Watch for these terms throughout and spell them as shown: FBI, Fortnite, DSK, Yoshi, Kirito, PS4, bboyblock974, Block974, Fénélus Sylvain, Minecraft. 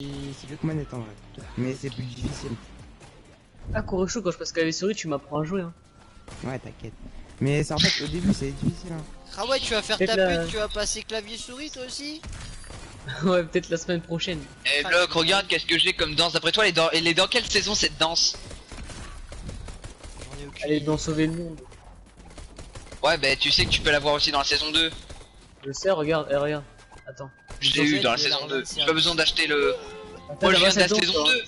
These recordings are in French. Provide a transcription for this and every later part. C'est mieux que manette en vrai, mais c'est plus difficile. Ah, Korocho, quand je passe clavier souris, tu m'apprends à jouer. Hein. Ouais, t'inquiète. Mais ça, en fait, au début, c'est difficile. Hein. Ah ouais, tu vas faire ta pute, tu vas passer clavier souris toi aussi. Ouais, peut-être la semaine prochaine. Eh, Bloc, regarde, qu'est-ce que j'ai comme danse. D'après toi, elle est dans quelle saison cette danse? Elle est dans Sauver le Monde. Ouais, bah tu sais que tu peux la voir aussi dans la saison 2. Je sais, regarde, regarde. Attends. Je l'ai eu dans la saison 2. J'ai pas besoin d'acheter le. Moi je viens de la saison 2.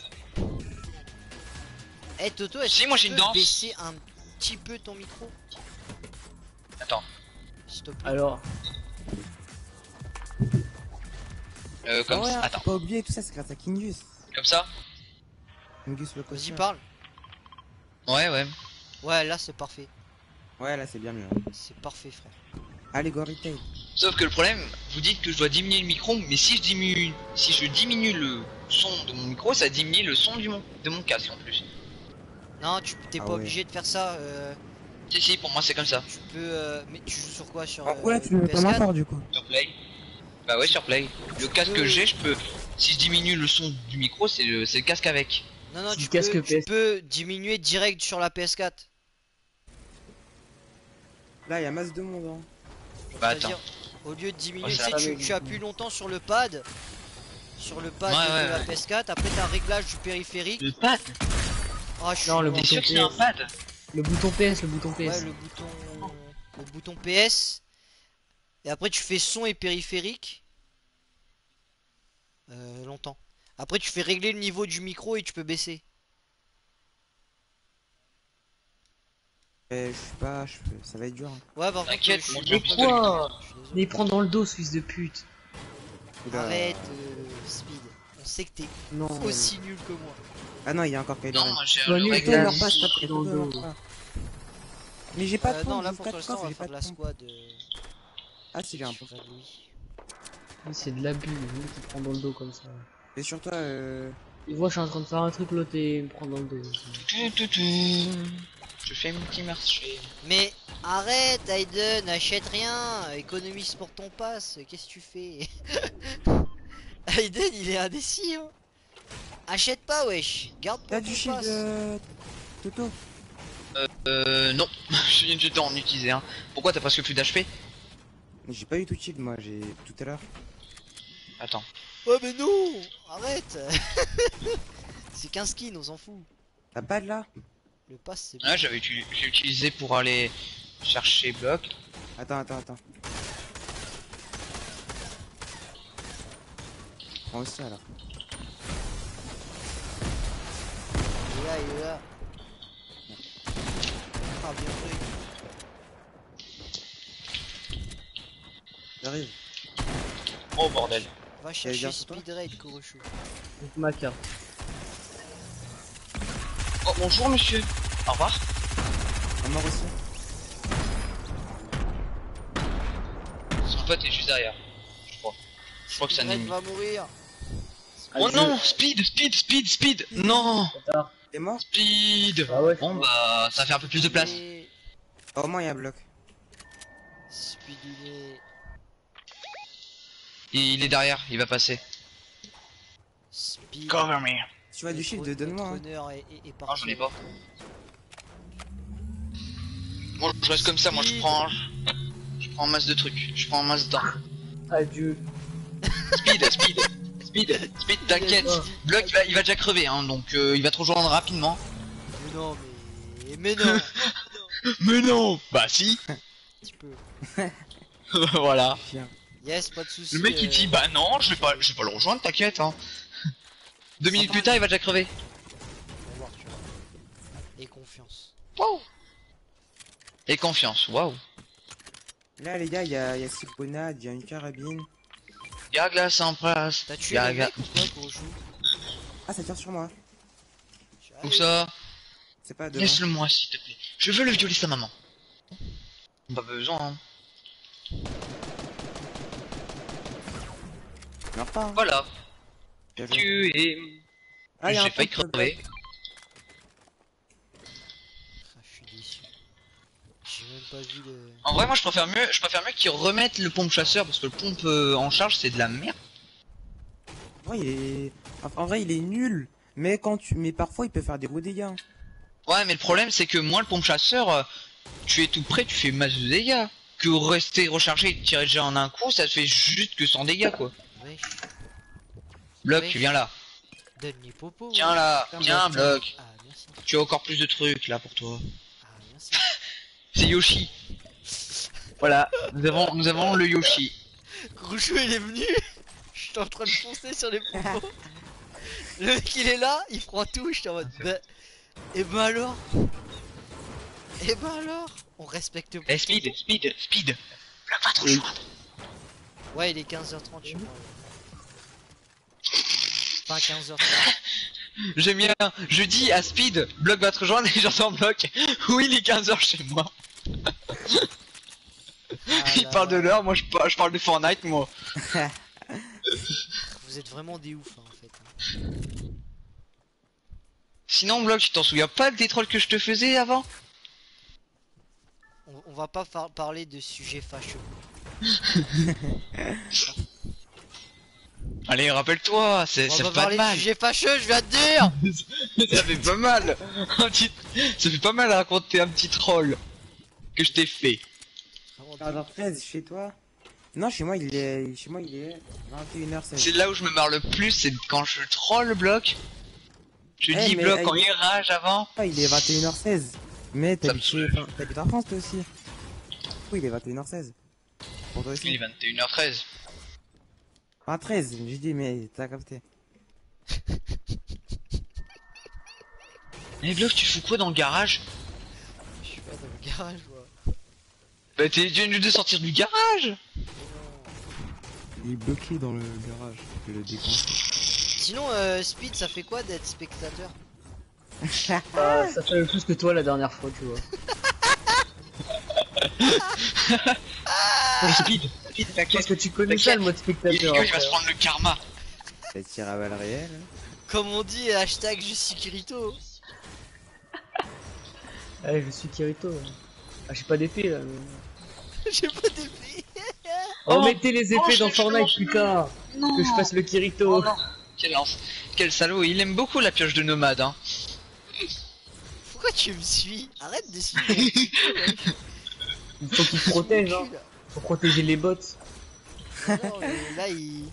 Eh Toto, si moi j'ai une danse. Tu peux baisser un petit peu ton micro? Attends. Stop. Alors. Comme ça. Attends. Pas oublier tout ça, c'est grâce à Kingus. Comme ça. Kingus le cosy parle. Ouais, ouais. Ouais, là c'est parfait. Ouais, là c'est bien mieux. C'est parfait, frère. Allez, go retail. Sauf que le problème, vous dites que je dois diminuer le micro, mais si je diminue le son de mon micro, ça diminue le son de mon casque en plus. Non, tu t'es pas obligé de faire ça. Si, si, pour moi c'est comme ça. Tu peux. Mais tu joues sur quoi? Sur. Ouais, tu me pas fort du coup. Sur Play. Bah ouais, sur Play. Le casque que j'ai, je peux. Si je diminue le son du micro, c'est le casque avec. Non, non, tu peux diminuer direct sur la PS4. Là, il y a masse de monde. Hein. Bah attends. Au lieu de diminuer, tu appuies longtemps sur le pad. Sur le pad de la PS4, après t'as un réglage du périphérique. Le pad? Ah, je suis non, le bouton sûr PS. Que c'est un pad. Le bouton PS, le bouton PS. Ouais, le bouton PS. Et après tu fais son et périphérique. Longtemps. Après tu fais régler le niveau du micro et tu peux baisser. Je sais pas, ça va être dur. Ouais, bah, t'inquiète, je suis quoi. Mais il prend dans le dos, fils de pute. Arrête, Speed. On sait que t'es aussi nul que moi. Ah non, il y a encore quelqu'un. Non, j'ai un dans le dos. Mais j'ai pas de temps. Non, là pour l'instant, on va faire de la squad. Ah, si, j'ai un peu. C'est de l'abus, lui qui prend dans le dos comme ça. Et sur toi, il voit, je suis en train de faire un truc, l'autre et il me prend dans le dos. Je fais mon petit marché. Mais arrête, Hayden, achète rien, économise pour ton pass, qu'est-ce que tu fais? Hayden, il est indécis, hein. Achète pas, wesh, garde pour ton shield, pass. Toto. Non, je t'en utilisais un. Hein. Pourquoi t'as presque plus d'HP? J'ai pas eu tout de shield, moi, j'ai tout à l'heure. Attends. Ouais, mais non, arrête. C'est qu'un skin, on s'en fout. T'as pas de là? Le pass c'est bon. Ah, j'ai utilisé pour aller chercher Bloc. Attends. Prends aussi alors. Il est là. Ah, bien joué. J'arrive. Oh bordel. Va chercher Speed Raid, Korocho. Ma carte. Oh, bonjour monsieur, au revoir. On m'a reçu. Son pote est juste derrière, je crois. Je crois que ça n'est. Il va mourir. Oh non, speed, non. T'es mort. Speed. Ah ouais, bon bah ça fait un peu plus de place. Au moins il y a Bloc. Speed il est derrière, il va passer. Speed. Cover me. Tu vois du shield, donne-moi. Non, j'en ai pas. Bon, je reste comme ça, moi je prends masse de trucs, je prends masse d'armes. Adieu. Speed, t'inquiète. Bloc, il va déjà crever, hein, donc il va te rejoindre rapidement. Mais non, mais non. Mais non. Bah si. Tu peux. Voilà. Yes, pas de soucis. Le mec il dit bah non, je vais pas le rejoindre, t'inquiète, hein. 2 minutes plus tard, il va déjà crever. On va voir, tu vois. Et confiance. Waouh. Et confiance, waouh. Là, les gars, il y a six grenades, il y a une carabine. Il y a glace en place. T'as tué un gars. Ah, ça tire sur moi. Où ça? C'est pas de. Laisse-le-moi, s'il te plaît. Je veux le violer sa maman. Pas besoin, hein. Meurs pas, hein. Voilà. Tu es. Ah, j'ai failli crever. Je suis déçu. J'ai même pas vu de. En vrai, moi je préfère mieux qu'ils remettent le pompe chasseur parce que le pompe en charge c'est de la merde. Ouais, il est. En vrai, il est nul. Mais quand tu, mais parfois, il peut faire des gros dégâts. Ouais, mais le problème, c'est que moi, le pompe chasseur, tu es tout près, tu fais masse de dégâts. Que rester rechargé et tirer déjà en un coup, ça te fait juste que 100 dégâts, quoi. Oui. Bloc, oui. Tu viens là. Donne-lui popo. Tiens là, viens, bloc. Ah, merci. Tu as encore plus de trucs là pour toi. Ah, merci. C'est Yoshi. Voilà, nous avons le Yoshi. Grouchou, il est venu. Je suis en train de foncer sur les popos. Le mec il est là, il prend tout, je suis en mode bah... Et ben alors. Et ben alors. On respecte pas. Speed. Bloque pas trop chaud. Ouais, il est 15h30 chez moi. Pas 15h30. J'aime bien, je dis à Speed, Bloc va te rejoindre et j'entends Bloc. Oui, il est 15h chez moi. Il parle de l'heure, moi je parle de Fortnite, moi. Vous êtes vraiment des ouf hein, en fait. Sinon Bloc, tu t'en souviens pas des trolls que je te faisais avant? On va pas parler de sujets fâcheux. Allez, rappelle-toi, c'est pas mal. Sujet fâcheux, je viens de dire. Ça fait pas mal. Ça fait pas mal à raconter un petit troll que je t'ai fait. Alors 13 chez toi? Non, chez moi il est 21h16. C'est là où je me marre le plus, c'est quand je troll Bloc. Je dis Bloc en rage avant. Ah, il est 21h16. Mais t'habites en France toi aussi. Oui, il est 21h16. Pour toi aussi. Il est 21h13. Ah, 13, j'ai dit, mais t'as capté. Mais Bloc, tu fous quoi dans le garage? Je suis pas dans le garage, moi. Bah, t'es venu de sortir du garage. Il est bloqué dans le garage, je le décompte. Sinon, Speed, ça fait quoi d'être spectateur? Ça fait plus que toi la dernière fois, tu vois. Speed, t'inquiète que tu connais ça le mode spectateur. Il va se prendre le karma. Ça tire à balle réelle. Comme on dit, hashtag je suis Kirito. Allez, je suis Kirito. Ah, j'ai pas d'épée là. Mais... j'ai pas d'épée. Oh, mettez les épées dans Fortnite, putain. Que je fasse le Kirito. Oh, quel salaud, il aime beaucoup la pioche de nomade. Hein. Pourquoi tu me suis? Arrête de suivre. Il faut qu'il protège. Pour protéger les bots. Ah non, mais là il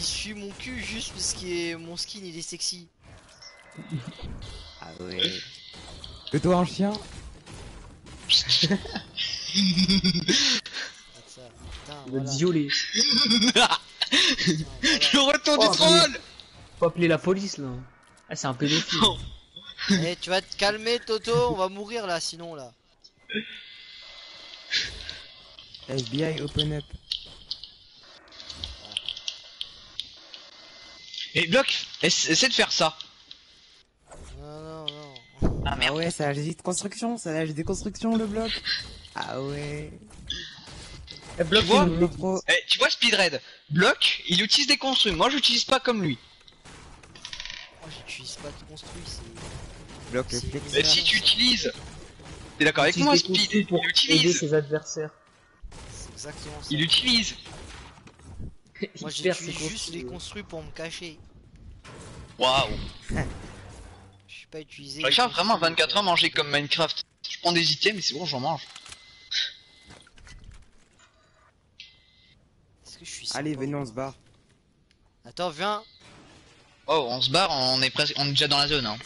suit mon cul juste parce que mon skin il est sexy. Ah ouais. Que toi un chien. Putain, il va te violer. Le retour du troll. Faut appeler la police là. Ah, c'est un pédophile. Eh, tu vas te calmer Toto, on va mourir là sinon là. FBI open up. Et Bloc, essaie de faire ça. Non. Ah merde, ouais, ça a des constructions, le Bloc. Ah ouais. Et Bloc, tu vois Speedred, Bloc, il utilise des construits, moi j'utilise pas comme lui. Moi j'utilise pas de construits, c'est... Bloc, le flex. Mais si tu utilises... T'es d'accord avec moi Speed, pour aider ses adversaires. Exactement ça. Il utilise. Moi j'ai juste les construits pour me cacher. Waouh. Je suis pas utilisé. Richard vraiment 24 heures manger comme Minecraft. Je prends des items mais c'est bon, j'en mange. Est-ce que je suis... Allez, venez, on se barre. Attends, viens. Oh, on se barre, on est déjà dans la zone hein.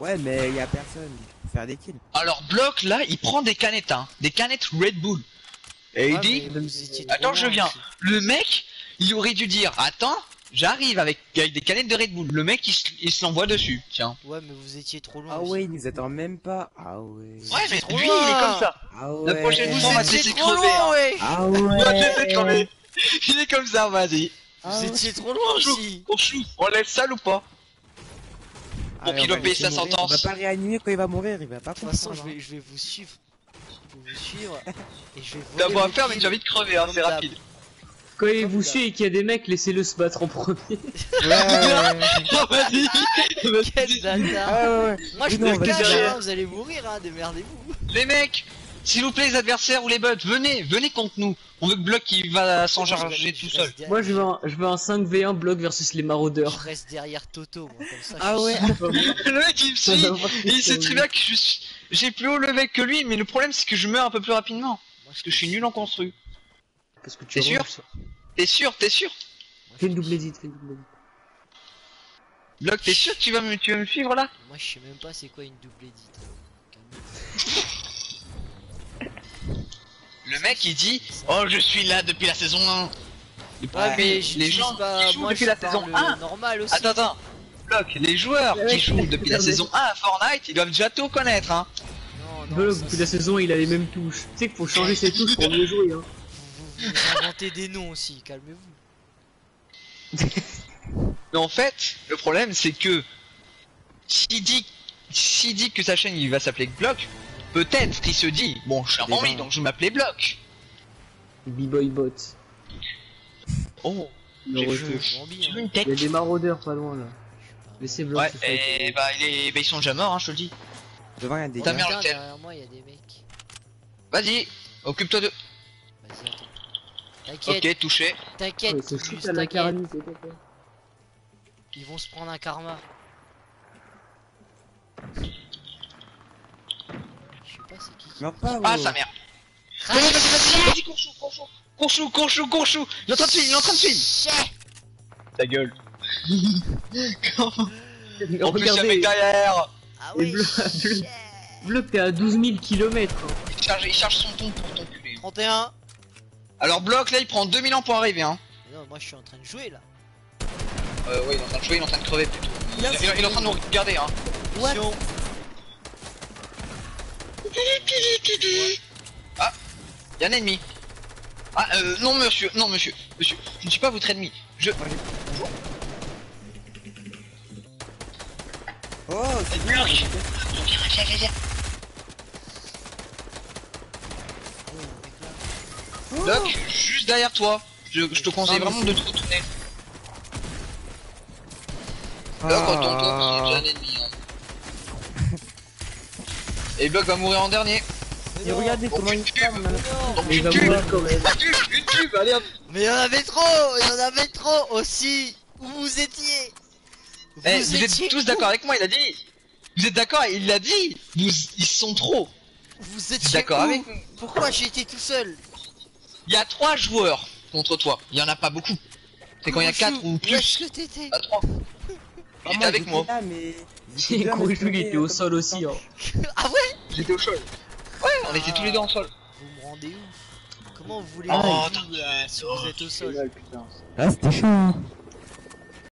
Ouais, mais y a personne faire des kills. Alors Bloc là, il prend des canettes hein, des canettes Red Bull. Et il dit, attends je viens. Le mec, il aurait dû dire, attends, j'arrive avec des canettes de Red Bull. Le mec il se l'envoie dessus, tiens. Ouais mais vous étiez trop loin. Ah ouais, il nous attend même pas. Ah ouais. Ouais mais lui il est comme ça. Ah ouais. La prochaine fois on va se laisser crever. Ouais. Ah ouais. Il est comme ça, vas-y. Vous étiez trop loin aussi. On laisse sale ou pas? Pour qu'il obéisse sa sentence. On va pas réanimer quand il va mourir, il va pas comprendre. De toute façon je vais vous suivre. Et je vais... T'as beau à faire mais j'ai envie de crever hein, c'est rapide. Quand il vous suit et qu'il y a des mecs, laissez-le se battre en premier. Oh vas-y. Quel bâtard. Moi je me cache, vous allez mourir hein, démerdez-vous. Les mecs, S'il vous plaît, les adversaires ou les bots, venez contre nous. On veut que Block il va s'enjarger tout seul. Moi je veux un 5v1 Block versus les maraudeurs. Je reste derrière Toto, moi, comme ça. Ah ouais. Le mec il me suit, et il sait très bien que je suis... J'ai plus haut level que lui, mais le problème c'est que je meurs un peu plus rapidement. Parce que je suis nul en construit. Parce que tu es sûr. T'es sûr. Fais une double hésite, Block, t'es sûr que tu vas me suivre là? Moi je sais même pas c'est quoi une double hésite. Le mec il dit oh je suis là depuis la saison 1. Ouais, mais les gens qui jouent depuis la saison 1 normal aussi. Attends Block, les joueurs qui jouent depuis la saison 1 à Fortnite ils doivent déjà tout connaître hein. Block depuis la saison il a les mêmes touches. Tu sais qu'il faut changer ses touches pour mieux jouer hein. Vous inventez des noms aussi, calmez-vous. Mais en fait le problème c'est que s'il dit que sa chaîne il va s'appeler Block, peut-être qu'il se dit, bon je suis un envie donc je m'appelais Block. B-Boy Bot. Oh, j'ai une tête. Il y a des maraudeurs pas loin là. Laissez Block. Ouais, et bah, ils sont déjà morts, hein, je te le dis. Devant il y a des gars derrière moi, il y a des mecs. Vas-y, occupe-toi de. Vas-y, attends. T'inquiète. Ok, touché. T'inquiète, ouais, ils vont se prendre un karma. Non, pas, ouais. Ah sa merde. Vas-y, cours chou. Il est en train de suivre. Ta gueule. On peut jamais derrière. Ah oui. Block, t'es à 12 000 km. Il charge son ton pour t'enculer. 31. Alors Block là il prend 2000 ans pour arriver hein. Mais non moi je suis en train de jouer là. Ouais il est en train de jouer, il est en train de crever plutôt. Il est en train de nous regarder hein. What? Ah, y'a un ennemi. Ah, non monsieur, non monsieur, je ne suis pas votre ennemi. Je... Oh, c'est Block. Block, juste derrière toi. Je te conseille vraiment de te retourner. Block, retourne-toi, c'est déjà un ennemi. Et Block va mourir en dernier. Et regardez comment il tue. Une tube, allez hop. Mais il y en avait trop, aussi. Où vous étiez? Vous êtes tous d'accord avec moi, il a dit. Vous êtes d'accord, il l'a dit. Ils sont trop. Vous êtes d'accord avec nous? Pourquoi j'ai été tout seul? Il y a 3 joueurs contre toi, il y en a pas beaucoup. C'est quand il y a 4 ou plus. À 3. Il était avec moi. Il était au sol aussi. Ah ouais? J'étais au sol. Ouais, on était tous les deux en sol. Vous me rendez où? Comment vous voulez si vous êtes au sol? Ah, c'était chaud.